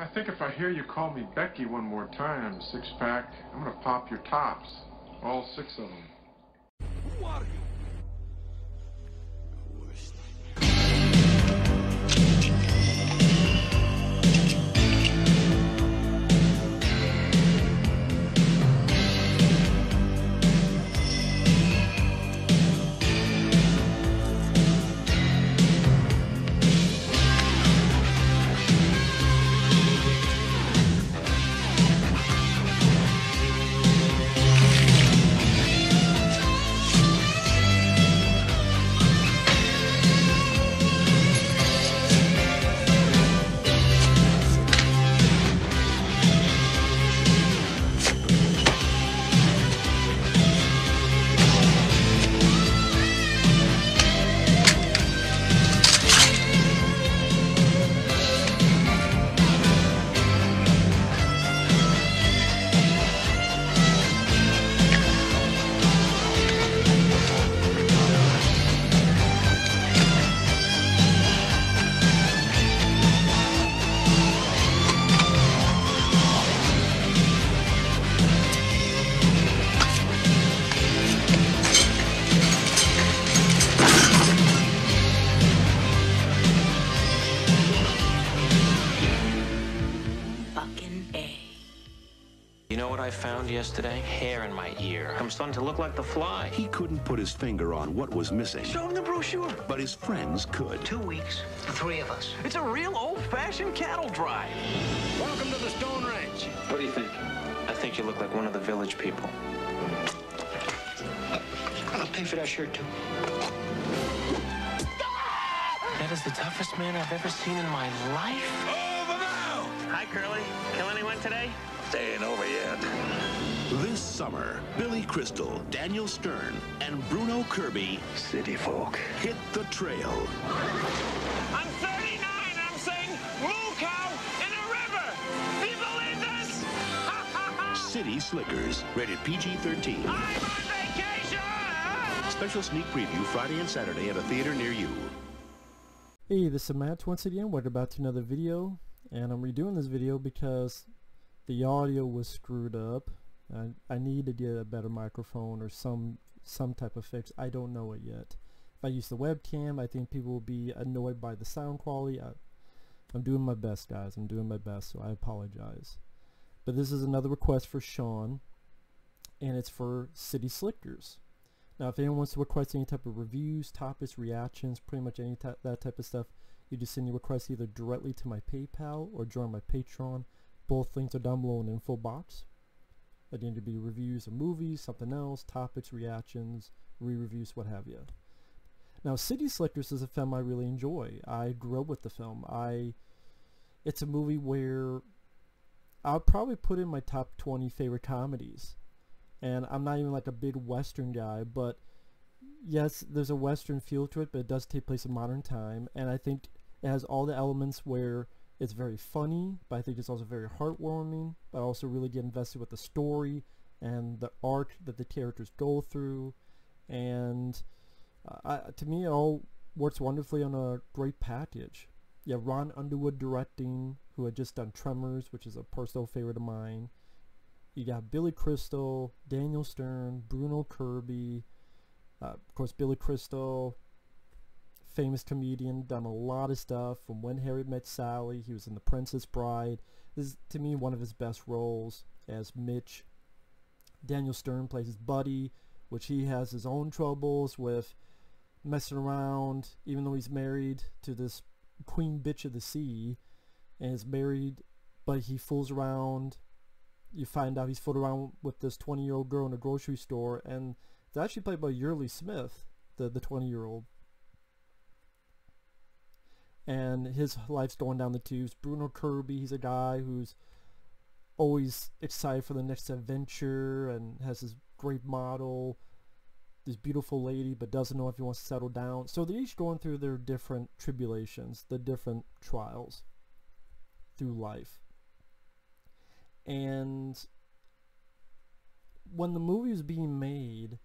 I think if I hear you call me Becky one more time, six-pack, I'm gonna pop your tops. All six of them. Who are you? Yesterday, hair in my ear. I'm starting to look like the fly. He couldn't put his finger on what was missing. Show him the brochure. But his friends could. 2 weeks, the three of us. It's a real old-fashioned cattle drive. Welcome to the Stone Ranch. What do you think? I think you look like one of the village people. I'll pay for that shirt, too. That is the toughest man I've ever seen in my life. Over now! Hi, Curly. Kill anyone today? They ain't over yet. This summer, Billy Crystal, Daniel Stern, and Bruno Kirby, City Folk, hit the trail. I'm 39, I'm saying moo cow in a river! Do you believe this? City Slickers, rated PG-13. I'm on vacation! Special sneak preview Friday and Saturday at a theater near you. Hey, this is Matt once again. Welcome back to another video. And I'm redoing this video because the audio was screwed up. I need to get a better microphone or some type of fix. I don't know it yet. If I use the webcam, I think people will be annoyed by the sound quality. I'm doing my best, guys. I'm doing my best, so I apologize. But this is another request for Sean, and it's for City Slickers. Now, if anyone wants to request any type of reviews, topics, reactions, pretty much any that type of stuff, you just send your request either directly to my PayPal or join my Patreon. Both links are down below in the info box. Again, to be reviews of movies, something else, topics, reactions, re-reviews, what have you. Now, City Slickers is a film I really enjoy. I grew up with the film. It's a movie where I'll probably put in my top 20 favorite comedies. And I'm not even like a big Western guy, but yes, there's a Western feel to it, but it does take place in modern time. And I think it has all the elements where it's very funny, but I think it's also very heartwarming. But I also really get invested with the story and the arc that the characters go through. And to me, it all works wonderfully on a great package. Yeah, Ron Underwood directing, who had just done Tremors, which is a personal favorite of mine. You got Billy Crystal, Daniel Stern, Bruno Kirby. Of course, Billy Crystal, famous comedian, done a lot of stuff from When Harry Met Sally. He was in The Princess Bride. This is, to me, one of his best roles as Mitch. Daniel Stern plays his buddy, which he has his own troubles with messing around, even though he's married to this queen bitch of the sea and is married, but he fools around. You find out he's fooled around with this 20-year-old girl in a grocery store, and it's actually played by Yearly Smith, the 20-year-old. And his life's going down the tubes. Bruno Kirby, he's a guy who's always excited for the next adventure and has this great model, this beautiful lady, but doesn't know if he wants to settle down. So they're each going through their different tribulations, the different trials through life. And when the movie was being made,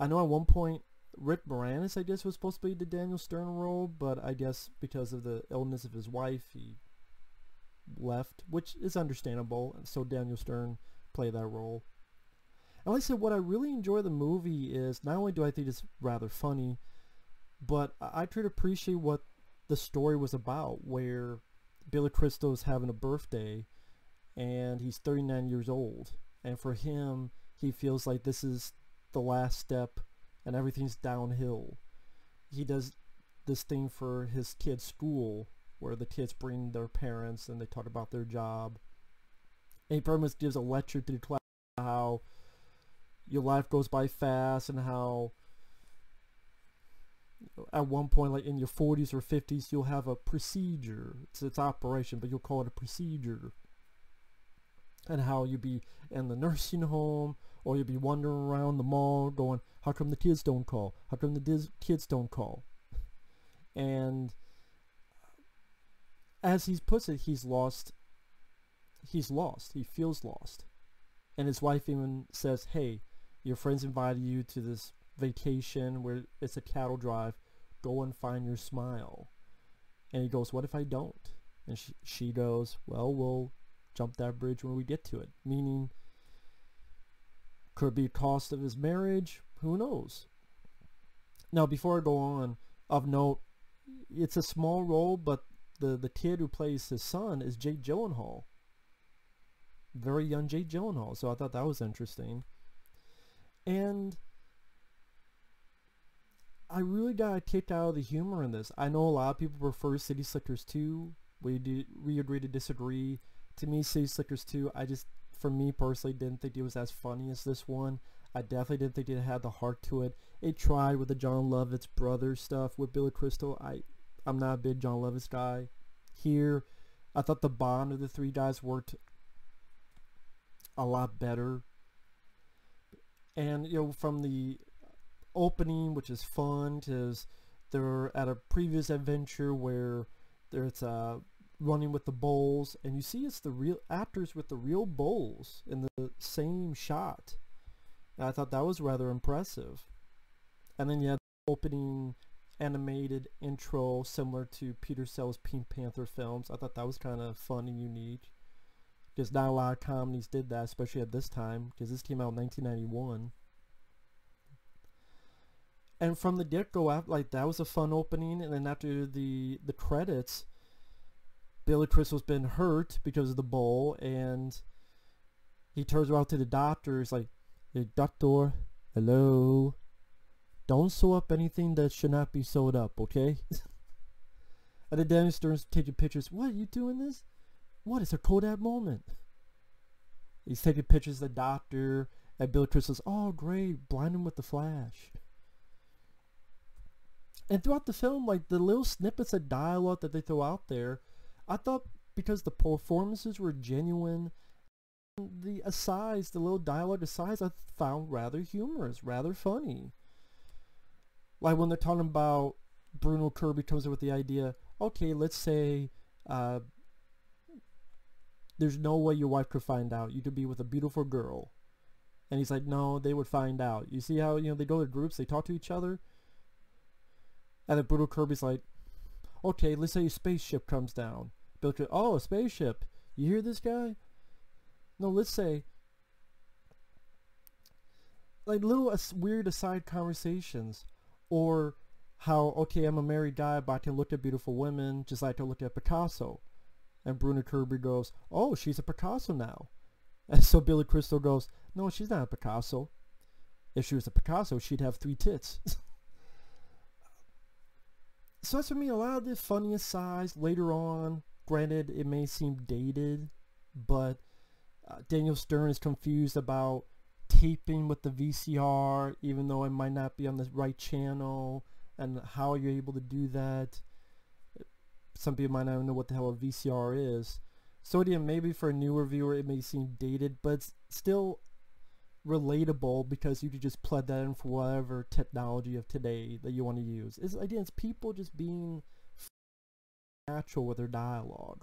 I know at one point Rick Moranis, I guess, was supposed to be the Daniel Stern role, but I guess because of the illness of his wife, he left, which is understandable, so Daniel Stern played that role. And like I said, what I really enjoy the movie is, not only do I think it's rather funny, but I try to appreciate what the story was about, where Billy Crystal is having a birthday and he's 39 years old, and for him he feels like this is the last step and everything's downhill. He does this thing for his kid's school where the kids bring their parents and they talk about their job, and he pretty much gives a lecture to the class about how your life goes by fast and how at one point, like in your 40s or 50s, you'll have a procedure. It's operation, but you'll call it a procedure. And how you'll be in the nursing home, or you'll be wandering around the mall going, how come the kids don't call? How come the kids don't call? And as he puts it, he's lost. He's lost. He feels lost. And his wife even says, hey, your friends invited you to this vacation where it's a cattle drive, go and find your smile. And he goes, what if I don't? And she goes, well, we'll jump that bridge when we get to it. Meaning, could be a cost of his marriage, who knows. Now before I go on, of note, it's a small role, but the kid who plays his son is Jake Gyllenhaal, very young Jake Gyllenhaal, so I thought that was interesting. And I really got a kick out of the humor in this. I know a lot of people prefer City Slickers 2. We agree to disagree. To me, City Slickers 2, for me personally, didn't think it was as funny as this one. I definitely didn't think it had the heart to it. It tried with the Jon Lovitz brother stuff with Billy Crystal. I'm not a big Jon Lovitz guy. Here, I thought the bond of the three guys worked a lot better. And, you know, from the opening, which is fun, because they're at a previous adventure where there's running with the bulls, and you see it's the real actors with the real bulls in the same shot, and I thought that was rather impressive. And then you had the opening animated intro similar to Peter Sellers' Pink Panther films. I thought that was kind of fun and unique, because not a lot of comedies did that, especially at this time, because this came out in 1991. And from the get-go, like, that was a fun opening. And then after the credits, Billy Crystal's been hurt because of the bull, and he turns around to the doctor. He's like, hey, doctor, hello, don't sew up anything that should not be sewed up, okay? And then Daniel Stern's taking pictures. What, are you doing this? What, it's a Kodak moment. He's taking pictures of the doctor, and Billy Crystal's, oh, great, blind him with the flash. And throughout the film, like, the little snippets of dialogue that they throw out there, I thought, because the performances were genuine, the little dialogue asides, I found rather humorous, rather funny. Like when they're talking about, Bruno Kirby comes up with the idea, okay, let's say there's no way your wife could find out. You could be with a beautiful girl. And he's like, no, they would find out. You see how, you know, they go to groups, they talk to each other. And then Bruno Kirby's like, okay, let's say a spaceship comes down. Bill Kirby, oh, a spaceship. You hear this guy? No, let's say. Like little weird aside conversations. Or how, okay, I'm a married guy, but I can look at beautiful women just like I can look at Picasso. And Bruno Kirby goes, oh, she's a Picasso now. And so Billy Crystal goes, no, she's not a Picasso. If she was a Picasso, she'd have three tits. So that's, for me, a lot of the funniest sides later on. Granted, it may seem dated, but Daniel Stern is confused about taping with the VCR, even though it might not be on the right channel, and how you're able to do that. Some people might not even know what the hell a VCR is. So again, maybe for a newer viewer it may seem dated, but it's still relatable, because you could just plug that in for whatever technology of today that you want to use. It's, again, it's people just being natural with their dialogue,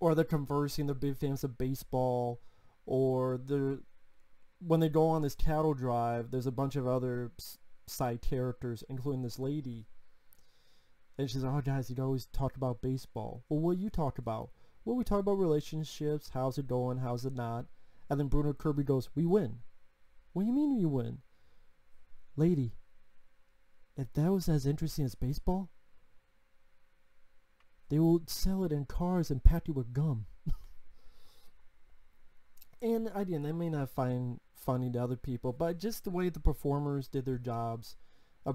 or they're conversing, they're big fans of baseball, or they're, when they go on this cattle drive, there's a bunch of other side characters, including this lady, And she's like, oh guys, you always talk about baseball. Well, what do you talk about? Well, we talk about relationships, how's it going, how's it not. And then Bruno Kirby goes, we win. What do you mean you win? Lady, if that was as interesting as baseball, they will sell it in cars and pack you with gum. And again, they may not find funny to other people, but just the way the performers did their jobs.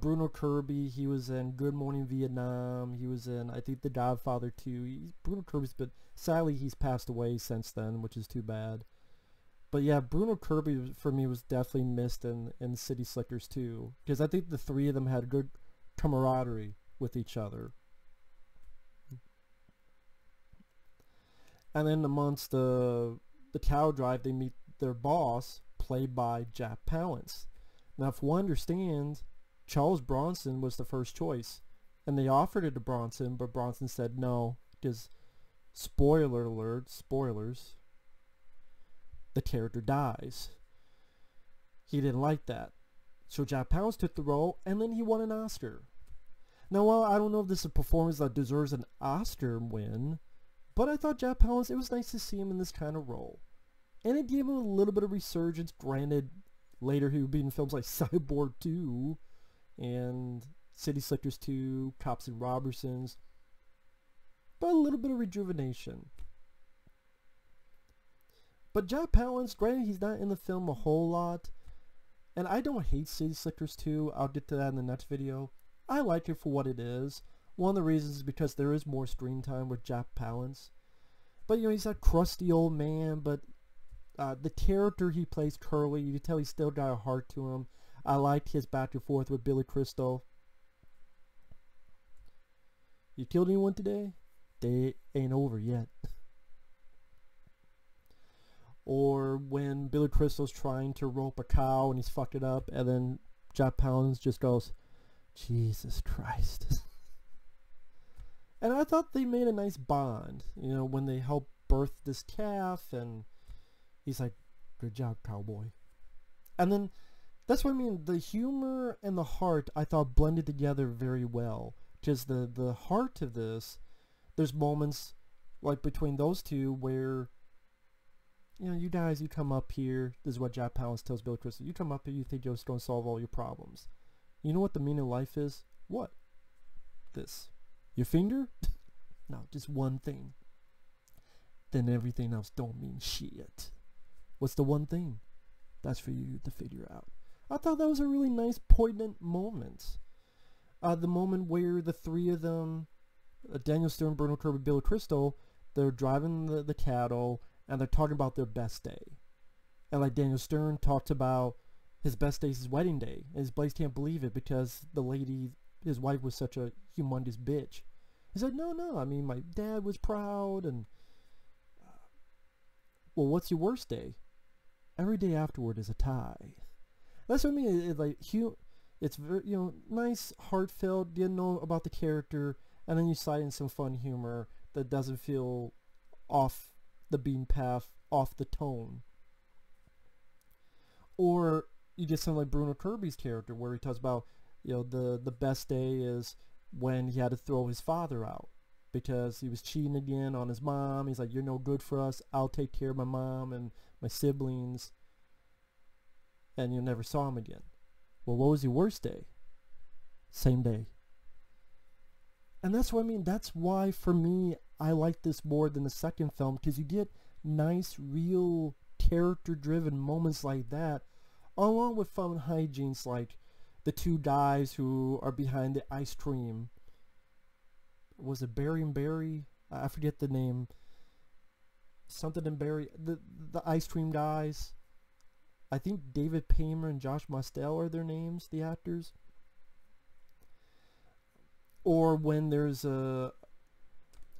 Bruno Kirby, he was in Good Morning Vietnam. He was in, I think, The Godfather 2. Bruno Kirby's been, sadly, he's passed away since then, which is too bad. But yeah, Bruno Kirby, for me, was definitely missed in City Slickers 2. Because I think the three of them had good camaraderie with each other. And then amongst the cow drive, they meet their boss, played by Jack Palance. Now, if one understands, Charles Bronson was the first choice, and they offered it to Bronson, but Bronson said no, because, spoiler alert, spoilers, the character dies. He didn't like that. So Jack Palance took the role, and then he won an Oscar. Now, while I don't know if this is a performance that deserves an Oscar win, but I thought Jack Palance, it was nice to see him in this kind of role. And it gave him a little bit of resurgence. Granted, later he would be in films like Cyborg 2 and City Slickers 2, Cops and Robbersons. But a little bit of rejuvenation. But Jack Palance, granted he's not in the film a whole lot. And I don't hate City Slickers 2. I'll get to that in the next video. I like it for what it is. One of the reasons is because there is more screen time with Jack Palance. But, you know, he's a crusty old man, but the character he plays, Curly, you can tell he's still got a heart to him. I liked his back and forth with Billy Crystal. You killed anyone today? They ain't over yet. Or when Billy Crystal's trying to rope a cow and he's fucked it up, and then Jack Palance just goes, Jesus Christ. And I thought they made a nice bond, you know, when they helped birth this calf, and he's like, good job, cowboy. And then, that's what I mean, the humor and the heart, I thought, blended together very well. Just the heart of this, there's moments, like, between those two where, you know, you guys, you come up here, this is what Jack Palance tells Billy Crystal, you come up here, you think you're just going to solve all your problems. You know what the meaning of life is? What? This. Your finger? No, just one thing. Then everything else don't mean shit. What's the one thing? That's for you to figure out. I thought that was a really nice, poignant moment. The moment where the three of them, Daniel Stern, Bruno Kirby, Billy Crystal, they're driving the cattle, and they're talking about their best day. And like Daniel Stern talked about his best day is his wedding day. And his Blaze can't believe it because the lady, his wife, was such a humongous bitch. He's like, no, I mean, my dad was proud, and well, what's your worst day? Every day afterward is a tie. That's what I mean. It's like, it's very, you know, nice, heartfelt, didn't know about the character, and then you slide in some fun humor that doesn't feel off the beaten path, off the tone. Or you get something like Bruno Kirby's character, where he talks about, you know, the best day is when he had to throw his father out because he was cheating again on his mom. He's like, you're no good for us. I'll take care of my mom and my siblings. And you never saw him again. Well, what was your worst day? Same day. And that's what I mean. That's why, for me, I like this more than the second film, because you get nice, real, character-driven moments like that, along with fun hijinks like the two guys who are behind the ice cream. Was it Barry and Barry? I forget the name. Something and Barry. The ice cream guys. I think David Paymer and Josh Mostel are their names, the actors. Or when there's a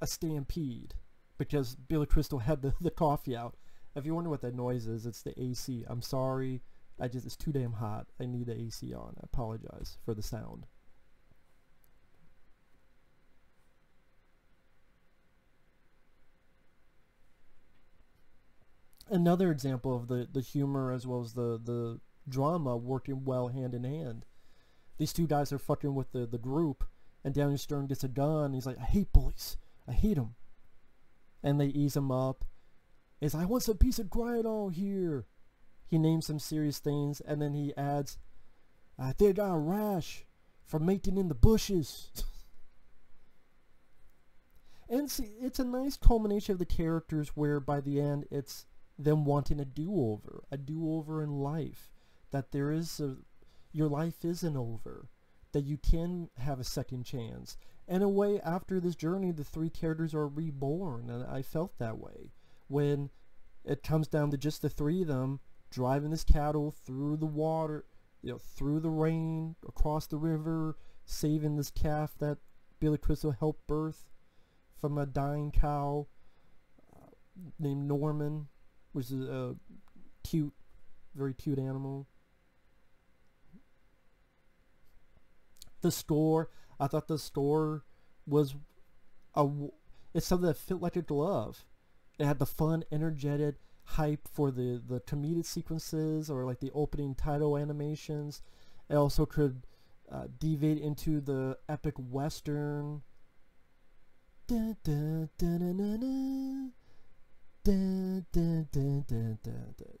stampede, because Billy Crystal had the coffee out. If you wonder what that noise is, it's the AC. I'm sorry. It's too damn hot. I need the AC on. I apologize for the sound. Another example of the humor as well as the drama working well hand in hand. These two guys are fucking with the group, And Daniel Stern gets a gun. He's like, I hate bullies. I hate them. And they ease him up. He's like, I want some piece of grind all here. He names some serious things. And then he adds, I think I got a rash from mating in the bushes. And see, it's a nice culmination of the characters where by the end it's them wanting a do-over in life. That there is a, your life isn't over. That you can have a second chance. In a way, after this journey, the three characters are reborn, and I felt that way. When it comes down to just the three of them driving this cattle through the water, you know, through the rain, across the river, saving this calf that Billy Crystal helped birth from a dying cow named Norman, which is a cute, very cute animal. The score, I thought the score was it's something that fit like a glove. It had the fun, energetic hype for the comedic sequences or like the opening title animations. It also could deviate into the epic western. Dun, dun, dun, dun, dun, dun. Dun, dun, dun, dun, dun, dun.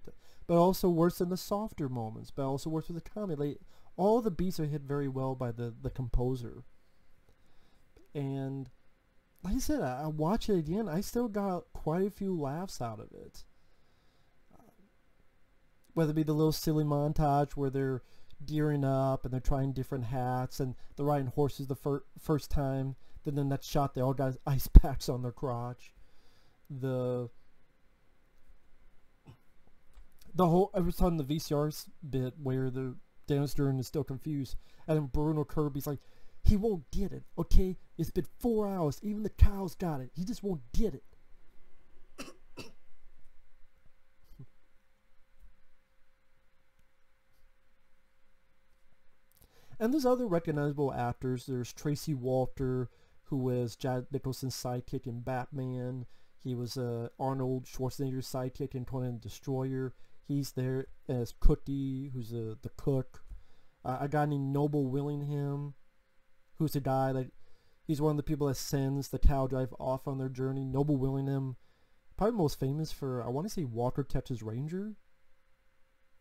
But also worse than the softer moments, but also worse with the comedy. Like, all the beats are hit very well by the composer. And like I said, I watch it again, I still got quite a few laughs out of it. Whether it be the little silly montage where they're gearing up and they're trying different hats and they're riding horses the first time, then the next shot they all got ice packs on their crotch. The whole, I was on the VCRs bit where the Daniel Stern is still confused, and then Bruno Kirby's like, he won't get it, okay? It's been 4 hours, even the cow's got it, he just won't get it. And there's other recognizable actors. There's Tracy Walter, who was Jack Nicholson's sidekick in Batman. He was Arnold Schwarzenegger's sidekick in Conan the Destroyer. He's there as Cookie, who's the cook. A guy named Noble Willingham, who's the guy that, he's one of the people that sends the cow drive off on their journey. Noble Willingham, probably most famous for, I want to say, Walker Texas Ranger.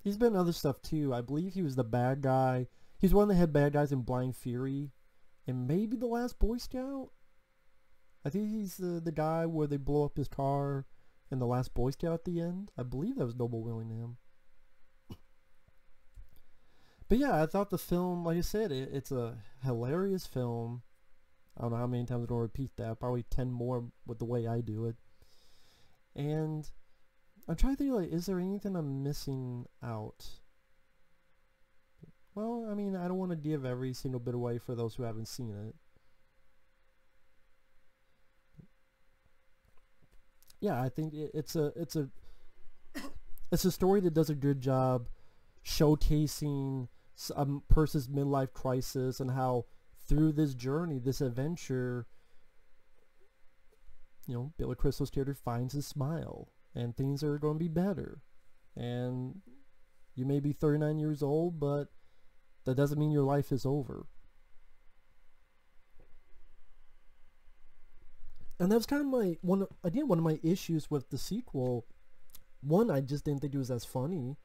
He's been in other stuff too. I believe he was the bad guy. He's one of the head bad guys in Blind Fury, and maybe The Last Boy Scout. I think he's the guy where they blow up his car in The Last Boy Scout at the end. I believe that was Noble Willingham. But yeah, I thought the film, like I said, it's a hilarious film. I don't know how many times I'm going to repeat that. Probably 10 more with the way I do it. And I'm trying to think, like, is there anything I'm missing out? Well, I mean, I don't want to give every single bit away for those who haven't seen it. Yeah, I think it's a story that does a good job showcasing a person's midlife crisis and how through this journey, this adventure, you know, Billy Crystal's character finds his smile and things are going to be better. And you may be 39 years old, but that doesn't mean your life is over. And that was kind of my one of my issues with the sequel. One, I just didn't think it was as funny.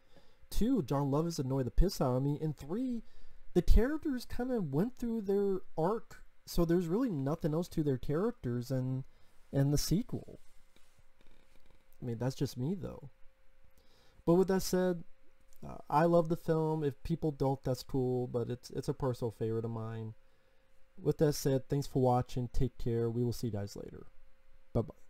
Two, Jon Lovitz annoyed the piss out of me. And three, the characters kind of went through their arc, so there's really nothing else to their characters and the sequel. I mean, that's just me though. But with that said, I love the film. If people don't, that's cool, but it's a personal favorite of mine. With that said, thanks for watching. Take care. We will see you guys later. Bye-bye.